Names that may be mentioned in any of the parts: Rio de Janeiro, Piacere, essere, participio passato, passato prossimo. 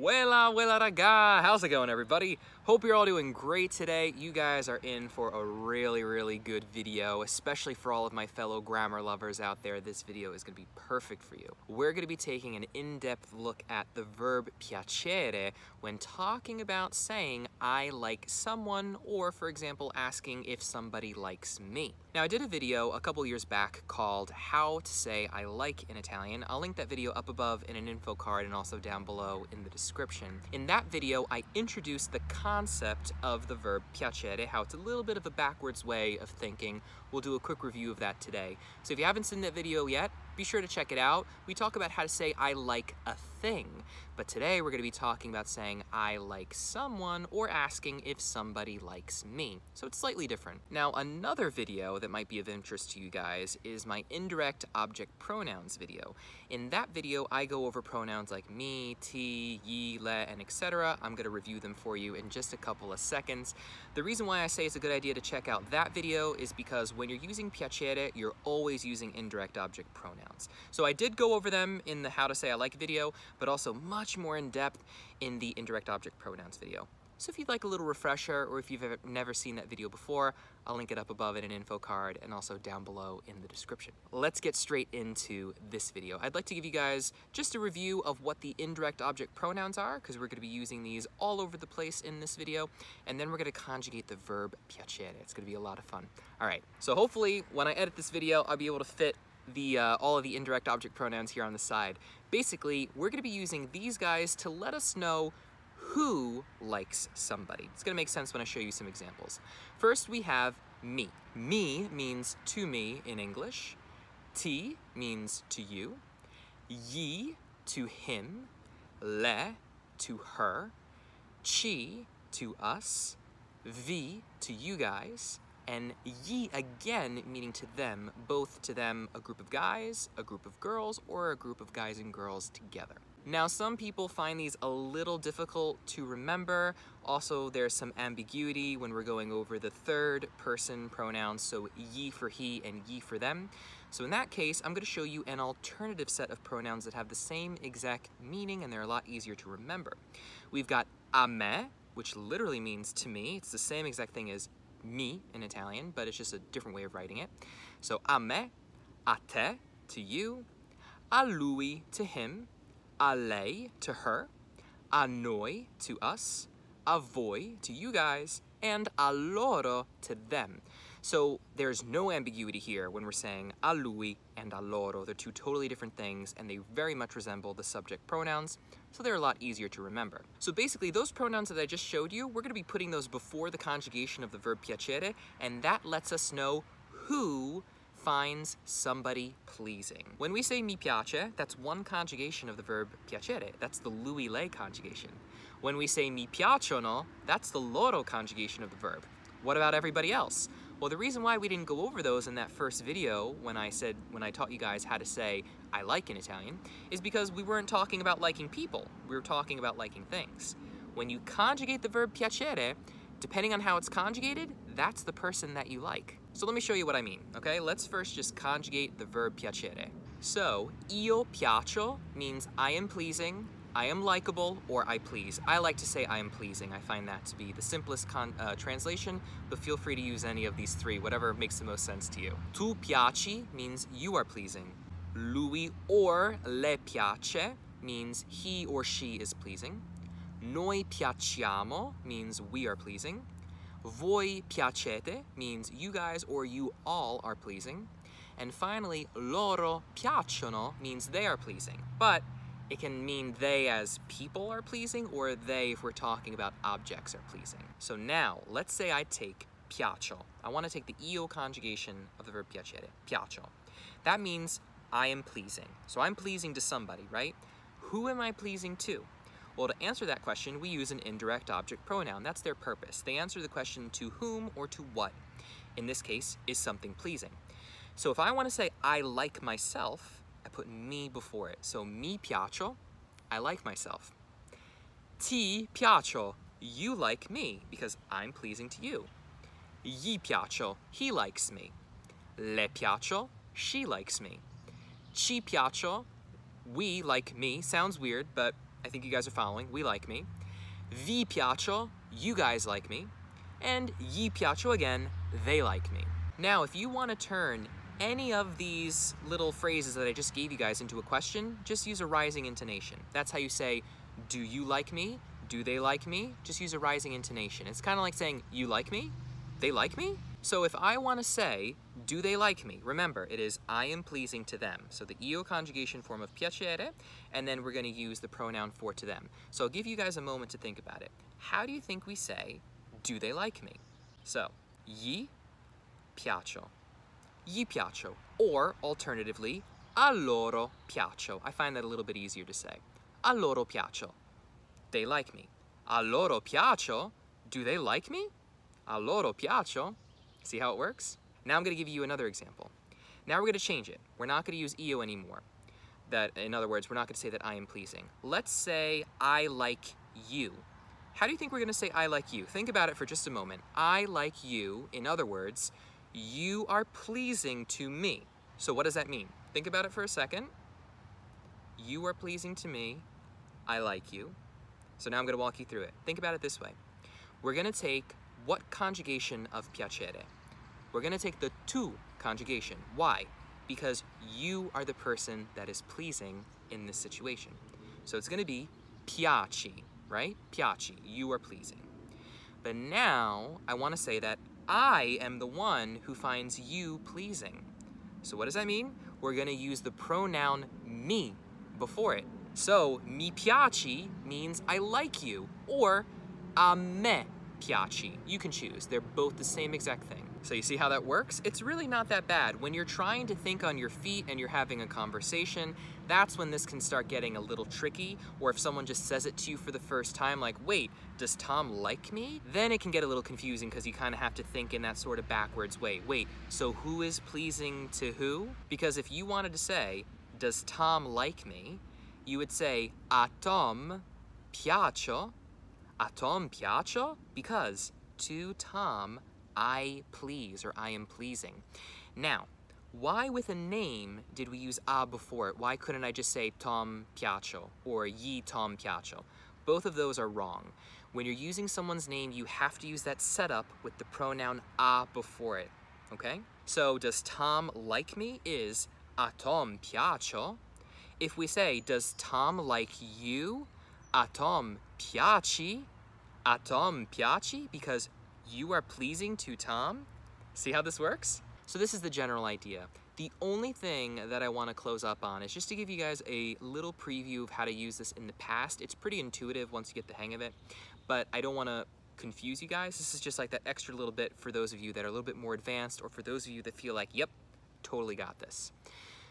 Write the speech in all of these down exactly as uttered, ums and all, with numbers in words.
Wella, wella raga, how's it going everybody? Hope you're all doing great today. You guys are in for a really, really good video, especially for all of my fellow grammar lovers out there. This video is gonna be perfect for you. We're gonna be taking an in-depth look at the verb piacere when talking about saying I like someone, or for example, asking if somebody likes me. Now I did a video a couple years back called How to Say I Like in Italian. I'll link that video up above in an info card and also down below in the description. In that video, I introduced the concept of the verb piacere, how it's a little bit of a backwards way of thinking. We'll do a quick review of that today. So if you haven't seen that video yet, be sure to check it out. We talk about how to say I like a thing, but today we're going to be talking about saying I like someone or asking if somebody likes me. So it's slightly different. Now, another video that might be of interest to you guys is my indirect object pronouns video. In that video, I go over pronouns like me, ti, ye, le, and et cetera. I'm going to review them for you in just a couple of seconds. The reason why I say it's a good idea to check out that video is because when you're using piacere, you're always using indirect object pronouns. So I did go over them in the How to Say I Like video, but also much more in depth in the indirect object pronouns video. So if you'd like a little refresher, or if you've ever, never seen that video before, I'll link it up above in an info card and also down below in the description. Let's get straight into this video. I'd like to give you guys just a review of what the indirect object pronouns are, because we're going to be using these all over the place in this video, and then we're going to conjugate the verb piacere. It's going to be a lot of fun. All right, so hopefully when I edit this video, I'll be able to fit the uh, all of the indirect object pronouns here on the side. Basically, we're going to be using these guys to let us know who likes somebody. It's gonna make sense when I show you some examples. First, we have me. Me means to me in English. Ti means to you. Ye to him. Le to her. Chi to us. Vi to you guys. And ye again, meaning to them, both to them, a group of guys, a group of girls, or a group of guys and girls together. Now, some people find these a little difficult to remember. Also, there's some ambiguity when we're going over the third person pronouns, so ye for he and ye for them. So in that case, I'm going to show you an alternative set of pronouns that have the same exact meaning, and they're a lot easier to remember. We've got a me, which literally means to me. It's the same exact thing as me in Italian, but it's just a different way of writing it. So a me, a te, to you, a lui, to him, a lei to her, a noi to us, a voi to you guys, and a loro to them. So there's no ambiguity here when we're saying a lui and a loro. They're two totally different things, and they very much resemble the subject pronouns, so they're a lot easier to remember. So basically, those pronouns that I just showed you, we're going to be putting those before the conjugation of the verb piacere, and that lets us know who finds somebody pleasing. When we say mi piace, that's one conjugation of the verb piacere. That's the lui lei conjugation. When we say mi piacciono, that's the loro conjugation of the verb. What about everybody else? Well, the reason why we didn't go over those in that first video when I said, when I taught you guys how to say I like in Italian, is because we weren't talking about liking people. We were talking about liking things. When you conjugate the verb piacere, depending on how it's conjugated, that's the person that you like. So let me show you what I mean, okay? Let's first just conjugate the verb piacere. So, io piaccio means I am pleasing, I am likable, or I please. I like to say I am pleasing. I find that to be the simplest con uh, translation, but feel free to use any of these three, whatever makes the most sense to you. Tu piaci means you are pleasing. Lui or le piace means he or she is pleasing. Noi piacciamo means we are pleasing. Voi piacete means you guys or you all are pleasing. And finally, loro piacciono means they are pleasing. But it can mean they as people are pleasing, or they, if we're talking about objects, are pleasing. So now, let's say I take piaccio. I want to take the io conjugation of the verb piacere, piaccio. That means I am pleasing. So I'm pleasing to somebody, right? Who am I pleasing to? Well, to answer that question, we use an indirect object pronoun. That's their purpose. They answer the question to whom or to what. In this case, is something pleasing. So if I want to say I like myself, I put me before it. So mi piaccio, I like myself. Ti piaccio, you like me, because I'm pleasing to you. Gli piaccio, he likes me. Le piaccio, she likes me. Ci piaccio, we like me. Sounds weird, but I think you guys are following. We like me. Vi piaccio, you guys like me. And gli piaccio again, they like me. Now, if you want to turn any of these little phrases that I just gave you guys into a question, just use a rising intonation. That's how you say, do you like me? Do they like me? Just use a rising intonation. It's kind of like saying, you like me? They like me? So if I want to say, do they like me? Remember, it is I am pleasing to them. So the io conjugation form of piacere, and then we're going to use the pronoun for to them. So I'll give you guys a moment to think about it. How do you think we say, do they like me? So, gli piaccio, gli piaccio, or alternatively, a loro piaccio. I find that a little bit easier to say. A loro piaccio, they like me. A loro piaccio, do they like me? A loro piaccio. See how it works? Now I'm going to give you another example. Now we're going to change it. We're not going to use io anymore. That, in other words, we're not going to say that I am pleasing. Let's say I like you. How do you think we're going to say I like you? Think about it for just a moment. I like you, in other words, you are pleasing to me. So what does that mean? Think about it for a second. You are pleasing to me. I like you. So now I'm going to walk you through it. Think about it this way. We're going to take what conjugation of piacere? We're going to take the tu conjugation. Why? Because you are the person that is pleasing in this situation. So it's going to be piaci, right? Piaci, you are pleasing. But now I want to say that I am the one who finds you pleasing. So what does that mean? We're going to use the pronoun mi before it. So mi piaci means I like you, or a me piaci. You can choose. They're both the same exact thing. So you see how that works? It's really not that bad. When you're trying to think on your feet and you're having a conversation, that's when this can start getting a little tricky, or if someone just says it to you for the first time, like, wait, does Tom like me? Then it can get a little confusing because you kind of have to think in that sort of backwards way. Wait, so who is pleasing to who? Because if you wanted to say, does Tom like me? You would say, a Tom piaccio, a Tom piaccio, because to Tom I please, or I am pleasing. Now, why with a name did we use a before it? Why couldn't I just say Tom piaccio or gli Tom piaccio? Both of those are wrong. When you're using someone's name, you have to use that setup with the pronoun a before it, okay? So does Tom like me is a Tom piaccio. If we say, does Tom like you? A Tom piaci, a Tom piaci, because you are pleasing to Tom. See how this works? So this is the general idea. The only thing that I want to close up on is just to give you guys a little preview of how to use this in the past. It's pretty intuitive once you get the hang of it, but I don't want to confuse you guys. This is just like that extra little bit for those of you that are a little bit more advanced, or for those of you that feel like, yep, totally got this.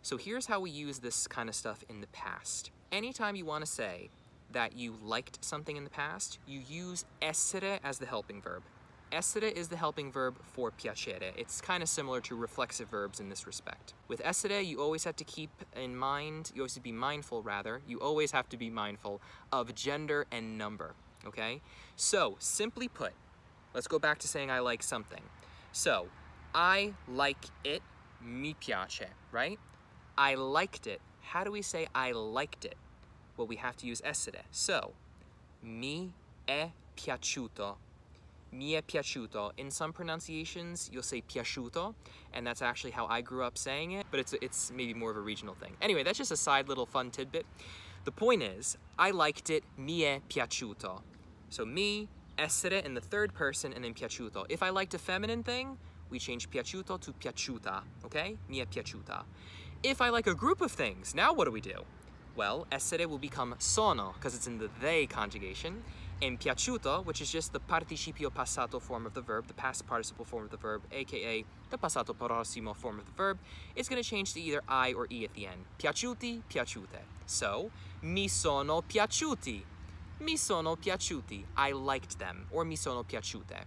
So here's how we use this kind of stuff in the past. Anytime you want to say that you liked something in the past, you use essere as the helping verb. Essere is the helping verb for piacere. It's kind of similar to reflexive verbs in this respect. With essere, you always have to keep in mind, you always have to be mindful rather, you always have to be mindful of gender and number, okay? So, simply put, let's go back to saying I like something. So, I like it, mi piace, right? I liked it. How do we say I liked it? Well, we have to use essere. So, mi è piaciuto. Mi è piaciuto. In some pronunciations, you'll say piaciuto, and that's actually how I grew up saying it, but it's, it's maybe more of a regional thing. Anyway, that's just a side little fun tidbit. The point is, I liked it, mi è piaciuto. So mi, essere in the third person, and then piaciuto. If I liked a feminine thing, we change piaciuto to piaciuta, okay? Mi è piaciuta. If I like a group of things, now what do we do? Well, essere will become sono, because it's in the they conjugation, and piaciuto, which is just the participio passato form of the verb, the past participle form of the verb, aka the passato prossimo form of the verb, is going to change to either I or E at the end. Piaciuti, piaciute. So, mi sono piaciuti. Mi sono piaciuti. I liked them, or mi sono piaciute.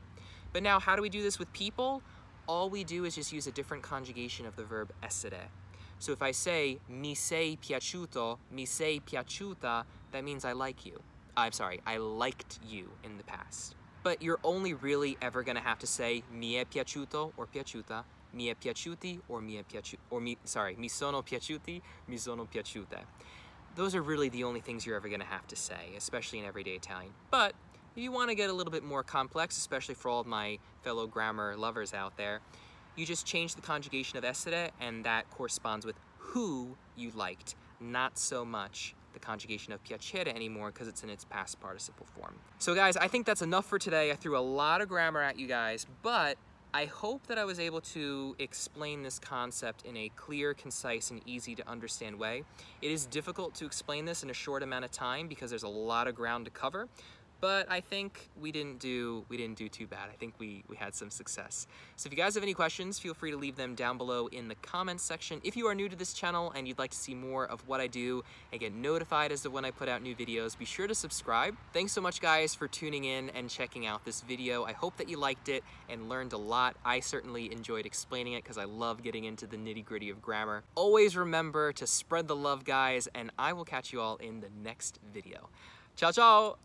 But now, how do we do this with people? All we do is just use a different conjugation of the verb essere. So if I say, mi sei piaciuto, mi sei piaciuta, that means I like you. I'm sorry, I liked you in the past. But you're only really ever going to have to say, mi è piaciuto or piaciuta, mi è piaciuti or mi è piaciuti, or mi, sorry, mi sono piaciuti, mi sono piaciute. those are really the only things you're ever going to have to say, especially in everyday Italian. But if you want to get a little bit more complex, especially for all of my fellow grammar lovers out there, you just change the conjugation of essere, and that corresponds with who you liked, not so much the conjugation of piacere anymore because it's in its past participle form. So guys, I think that's enough for today. I threw a lot of grammar at you guys, but I hope that I was able to explain this concept in a clear, concise, and easy to understand way. It is difficult to explain this in a short amount of time because there's a lot of ground to cover, but I think we didn't do, we didn't do too bad. I think we, we had some success. So if you guys have any questions, feel free to leave them down below in the comments section. If you are new to this channel and you'd like to see more of what I do and get notified as to when I put out new videos, be sure to subscribe. Thanks so much guys for tuning in and checking out this video. I hope that you liked it and learned a lot. I certainly enjoyed explaining it because I love getting into the nitty-gritty of grammar. Always remember to spread the love, guys, and I will catch you all in the next video. Ciao, ciao!